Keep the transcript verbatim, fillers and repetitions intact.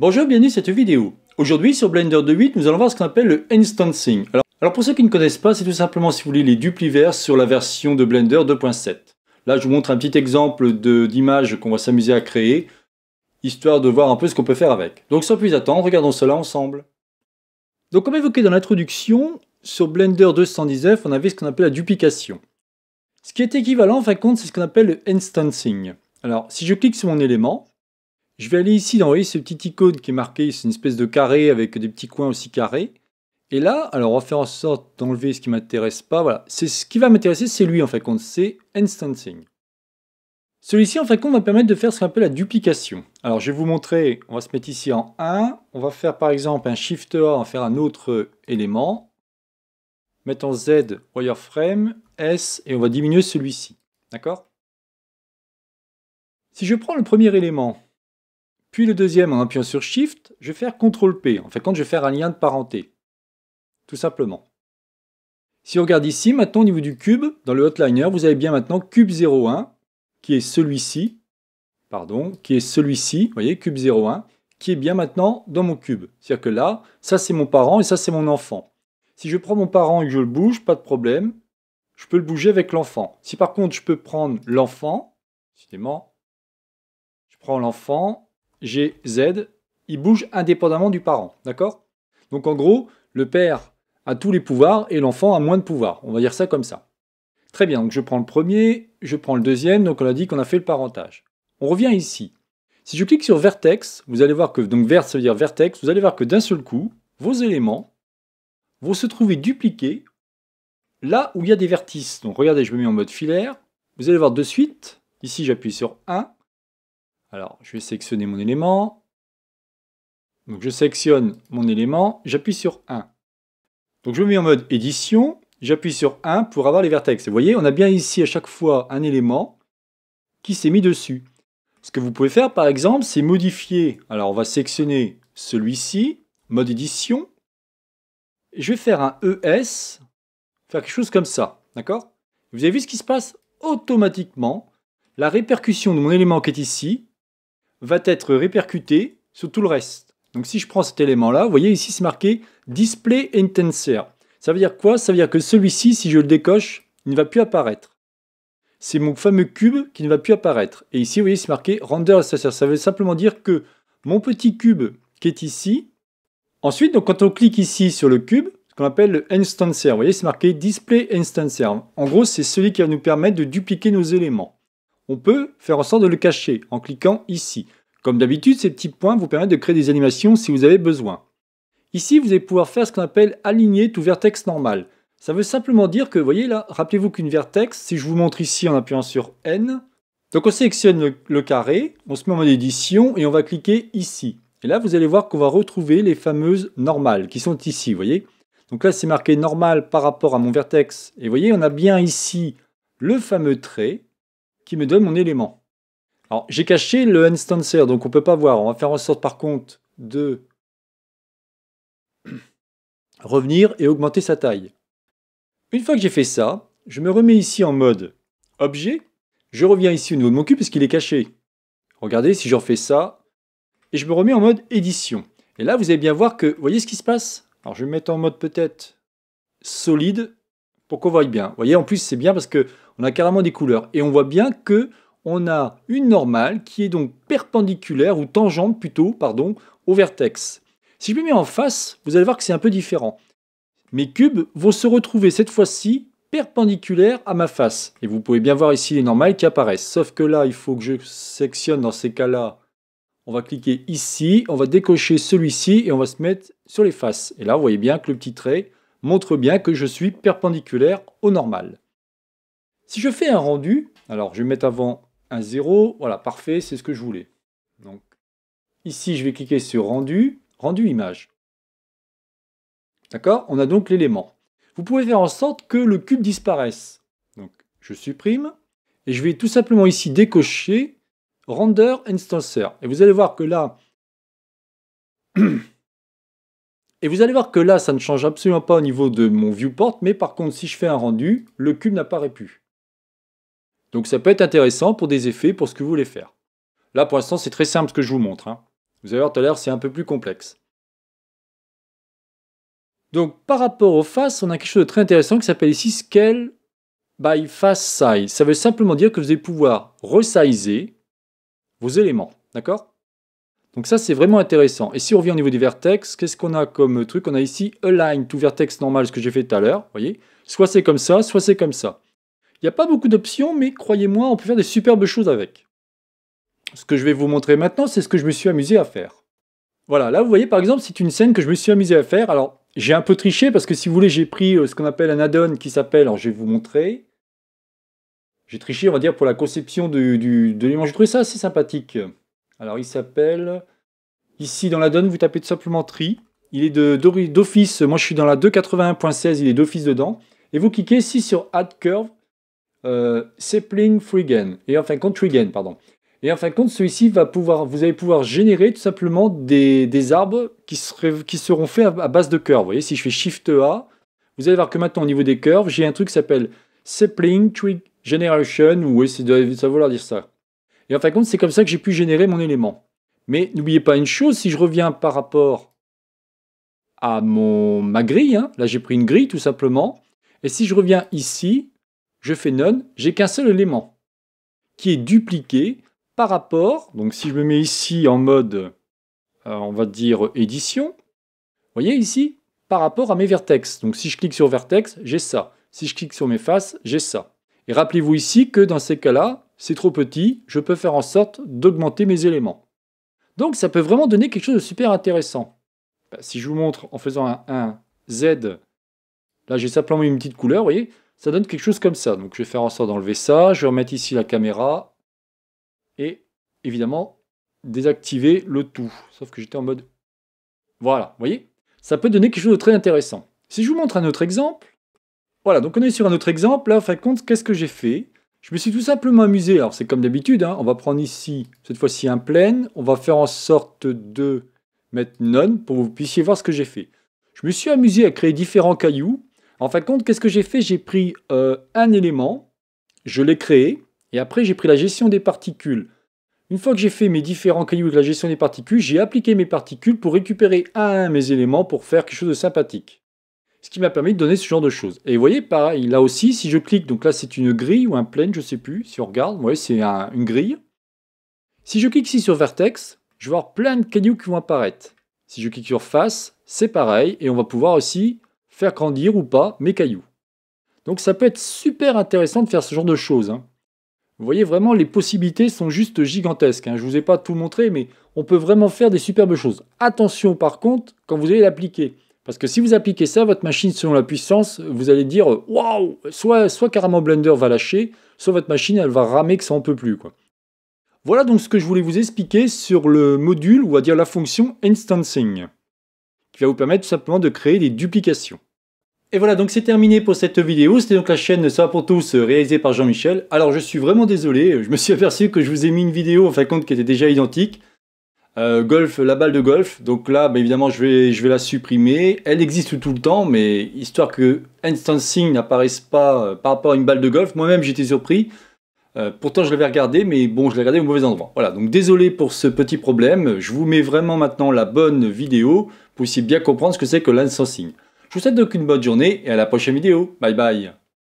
Bonjour, bienvenue dans cette vidéo. Aujourd'hui sur Blender deux point huit, nous allons voir ce qu'on appelle le Instancing. Alors, alors pour ceux qui ne connaissent pas, c'est tout simplement, si vous voulez, les dupliverts sur la version de Blender deux point sept. Là, je vous montre un petit exemple d'image qu'on va s'amuser à créer, histoire de voir un peu ce qu'on peut faire avec. Donc sans plus attendre, regardons cela ensemble. Donc comme évoqué dans l'introduction, sur Blender deux cent dix-neuf, on avait ce qu'on appelle la duplication. Ce qui est équivalent, en fin de compte, c'est ce qu'on appelle le Instancing. Alors si je clique sur mon élément, je vais aller ici dans, vous voyez, ce petit icône qui est marqué, c'est une espèce de carré avec des petits coins aussi carrés. Et là, alors on va faire en sorte d'enlever ce qui ne m'intéresse pas. Voilà, c'est ce qui va m'intéresser, c'est lui en fin de compte, c'est Instancing. Celui-ci en fin de compte va me permettre de faire ce qu'on appelle la duplication. Alors je vais vous montrer, on va se mettre ici en un, on va faire par exemple un Shift A, on va faire un autre élément. Mettre en Z, Wireframe, S, et on va diminuer celui-ci. D'accord? Si je prends le premier élément, puis le deuxième en appuyant sur Shift, je vais faire contrôle P. En fait, quand je vais faire un lien de parenté, tout simplement. Si on regarde ici, maintenant au niveau du cube, dans le Hotliner, vous avez bien maintenant cube zéro un, qui est celui-ci, pardon, qui est celui-ci, vous voyez, cube zéro un, qui est bien maintenant dans mon cube. C'est-à-dire que là, ça c'est mon parent et ça c'est mon enfant. Si je prends mon parent et que je le bouge, pas de problème, je peux le bouger avec l'enfant. Si par contre, je peux prendre l'enfant, décidément, je prends l'enfant, j'ai Z, il bouge indépendamment du parent, d'accord? Donc en gros, le père a tous les pouvoirs et l'enfant a moins de pouvoir. On va dire ça comme ça. Très bien, donc je prends le premier, je prends le deuxième, donc on a dit qu'on a fait le parentage. On revient ici. Si je clique sur Vertex, vous allez voir que, donc vert ça veut dire Vertex, vous allez voir que d'un seul coup, vos éléments vont se trouver dupliqués là où il y a des vertices. Donc regardez, je me mets en mode filaire, vous allez voir de suite, ici j'appuie sur un, alors, je vais sélectionner mon élément. Donc, je sélectionne mon élément, j'appuie sur un. Donc, je me mets en mode édition, j'appuie sur un pour avoir les vertex. Et vous voyez, on a bien ici à chaque fois un élément qui s'est mis dessus. Ce que vous pouvez faire, par exemple, c'est modifier. Alors, on va sélectionner celui-ci, mode édition. Et je vais faire un E S, faire quelque chose comme ça, d'accord? Vous avez vu ce qui se passe automatiquement. La répercussion de mon élément qui est ici va être répercuté sur tout le reste. Donc si je prends cet élément-là, vous voyez ici c'est marqué Display Enhancer. Ça veut dire quoi? Ça veut dire que celui-ci, si je le décoche, il ne va plus apparaître. C'est mon fameux cube qui ne va plus apparaître. Et ici, vous voyez, c'est marqué Render Enhancer. Ça veut simplement dire que mon petit cube qui est ici, ensuite, donc quand on clique ici sur le cube, ce qu'on appelle le Enhancer, vous voyez, c'est marqué Display Enhancer. En gros, c'est celui qui va nous permettre de dupliquer nos éléments. On peut faire en sorte de le cacher en cliquant ici. Comme d'habitude, ces petits points vous permettent de créer des animations si vous avez besoin. Ici, vous allez pouvoir faire ce qu'on appelle aligner tout vertex normal. Ça veut simplement dire que, vous voyez là, rappelez-vous qu'une vertex, si je vous montre ici en appuyant sur N, donc on sélectionne le, le carré, on se met en mode édition et on va cliquer ici. Et là, vous allez voir qu'on va retrouver les fameuses normales qui sont ici, vous voyez. Donc là, c'est marqué normal par rapport à mon vertex. Et vous voyez, on a bien ici le fameux trait qui me donne mon élément. Alors, j'ai caché le Enhancer, donc on ne peut pas voir. On va faire en sorte, par contre, de revenir et augmenter sa taille. Une fois que j'ai fait ça, je me remets ici en mode objet. Je reviens ici au niveau de mon cube parce qu'il est caché. Regardez, si je refais ça, et je me remets en mode édition. Et là, vous allez bien voir que, vous voyez ce qui se passe? Alors, je vais me mettre en mode peut-être solide, pour qu'on voie bien. Vous voyez, en plus, c'est bien parce que on a carrément des couleurs. Et on voit bien que on a une normale qui est donc perpendiculaire, ou tangente plutôt, pardon, au vertex. Si je me mets en face, vous allez voir que c'est un peu différent. Mes cubes vont se retrouver cette fois-ci perpendiculaires à ma face. Et vous pouvez bien voir ici les normales qui apparaissent. Sauf que là, il faut que je sélectionne dans ces cas-là. On va cliquer ici, on va décocher celui-ci et on va se mettre sur les faces. Et là, vous voyez bien que le petit trait montre bien que je suis perpendiculaire au normal. Si je fais un rendu, alors je vais mettre avant un zéro, voilà, parfait, c'est ce que je voulais. Donc ici, je vais cliquer sur rendu, rendu image. D'accord? On a donc l'élément. Vous pouvez faire en sorte que le cube disparaisse. Donc je supprime et je vais tout simplement ici décocher Render Enhancer. Et vous allez voir que là Et vous allez voir que là, ça ne change absolument pas au niveau de mon viewport, mais par contre, si je fais un rendu, le cube n'apparaît plus. Donc ça peut être intéressant pour des effets, pour ce que vous voulez faire. Là, pour l'instant, c'est très simple ce que je vous montre, hein. Vous allez voir tout à l'heure, c'est un peu plus complexe. Donc par rapport aux faces, on a quelque chose de très intéressant qui s'appelle ici Scale by Face Size. Ça veut simplement dire que vous allez pouvoir resizer vos éléments. D'accord? Donc ça, c'est vraiment intéressant. Et si on revient au niveau des vertex, qu'est-ce qu'on a comme truc? On a ici Align to Vertex normal, ce que j'ai fait tout à l'heure. Voyez, soit c'est comme ça, soit c'est comme ça. Il n'y a pas beaucoup d'options, mais croyez-moi, on peut faire des superbes choses avec. Ce que je vais vous montrer maintenant, c'est ce que je me suis amusé à faire. Voilà, là, vous voyez, par exemple, c'est une scène que je me suis amusé à faire. Alors, j'ai un peu triché parce que si vous voulez, j'ai pris ce qu'on appelle un add-on qui s'appelle, alors je vais vous montrer. J'ai triché, on va dire, pour la conception du, du, de l'élément. J'ai trouvé ça assez sympathique. Alors il s'appelle, ici dans l'add-on, vous tapez tout simplement Tree. Il est d'office, moi je suis dans la deux cent quatre-vingt-un point seize, il est d'office dedans. Et vous cliquez ici sur Add Curve, euh, Sapling Twig Gen, et en fin de compte, Twig Gen, pardon. Et en fin de compte, celui-ci va pouvoir, vous allez pouvoir générer tout simplement des, des arbres qui, seraient, qui seront faits à base de curves. Vous voyez, si je fais Shift A, vous allez voir que maintenant au niveau des curves, j'ai un truc qui s'appelle Sapling Twig Generation, ou ça va vouloir dire ça. Et en fin de compte, c'est comme ça que j'ai pu générer mon élément. Mais n'oubliez pas une chose, si je reviens par rapport à mon, ma grille, hein, là j'ai pris une grille tout simplement, et si je reviens ici, je fais None, j'ai qu'un seul élément qui est dupliqué. Par rapport, donc si je me mets ici en mode, euh, on va dire édition, vous voyez ici, par rapport à mes vertex. Donc si je clique sur vertex, j'ai ça. Si je clique sur mes faces, j'ai ça. Et rappelez-vous ici que dans ces cas-là, c'est trop petit, je peux faire en sorte d'augmenter mes éléments. Donc ça peut vraiment donner quelque chose de super intéressant. Ben, si je vous montre en faisant un, un Z, là j'ai simplement une petite couleur, vous voyez, ça donne quelque chose comme ça. Donc je vais faire en sorte d'enlever ça, je vais remettre ici la caméra, et évidemment désactiver le tout, sauf que j'étais en mode voilà, vous voyez, ça peut donner quelque chose de très intéressant. Si je vous montre un autre exemple, voilà, donc on est sur un autre exemple, là en fin de compte, qu'est-ce que j'ai fait? Je me suis tout simplement amusé, alors c'est comme d'habitude, hein, on va prendre ici, cette fois-ci un plane, on va faire en sorte de mettre none pour que vous puissiez voir ce que j'ai fait. Je me suis amusé à créer différents cailloux, en fin de compte, qu'est-ce que j'ai fait? J'ai pris euh, un élément, je l'ai créé, et après, j'ai pris la gestion des particules. Une fois que j'ai fait mes différents cailloux avec la gestion des particules, j'ai appliqué mes particules pour récupérer un à un mes éléments pour faire quelque chose de sympathique. Ce qui m'a permis de donner ce genre de choses. Et vous voyez, pareil, là aussi, si je clique, donc là c'est une grille ou un plane, je ne sais plus, si on regarde, ouais, c'est un, une grille. Si je clique ici sur vertex, je vais voir plein de cailloux qui vont apparaître. Si je clique sur face, c'est pareil, et on va pouvoir aussi faire grandir ou pas mes cailloux. Donc ça peut être super intéressant de faire ce genre de choses, hein. Vous voyez vraiment, les possibilités sont juste gigantesques. Hein. Je ne vous ai pas tout montré, mais on peut vraiment faire des superbes choses. Attention par contre, quand vous allez l'appliquer. Parce que si vous appliquez ça, votre machine, selon la puissance, vous allez dire « Waouh !» Soit carrément Blender va lâcher, soit votre machine, elle va ramer que ça n'en peut plus. Quoi. Voilà donc ce que je voulais vous expliquer sur le module, ou à dire la fonction Instancing, qui va vous permettre tout simplement de créer des duplications. Et voilà, donc c'est terminé pour cette vidéo. C'était donc la chaîne Savoir Pour Tous réalisée par Jean-Michel. Alors je suis vraiment désolé, je me suis aperçu que je vous ai mis une vidéo en fin de compte qui était déjà identique. Euh, golf, la balle de golf. Donc là, bah, évidemment, je vais, je vais la supprimer. Elle existe tout le temps, mais histoire que Instancing n'apparaisse pas euh, par rapport à une balle de golf. Moi-même, j'étais surpris. Euh, pourtant, je l'avais regardé, mais bon, je l'ai regardé au mauvais endroit. Voilà, donc désolé pour ce petit problème. Je vous mets vraiment maintenant la bonne vidéo pour aussi bien comprendre ce que c'est que l'Instancing. Je vous souhaite donc une bonne journée et à la prochaine vidéo. Bye bye.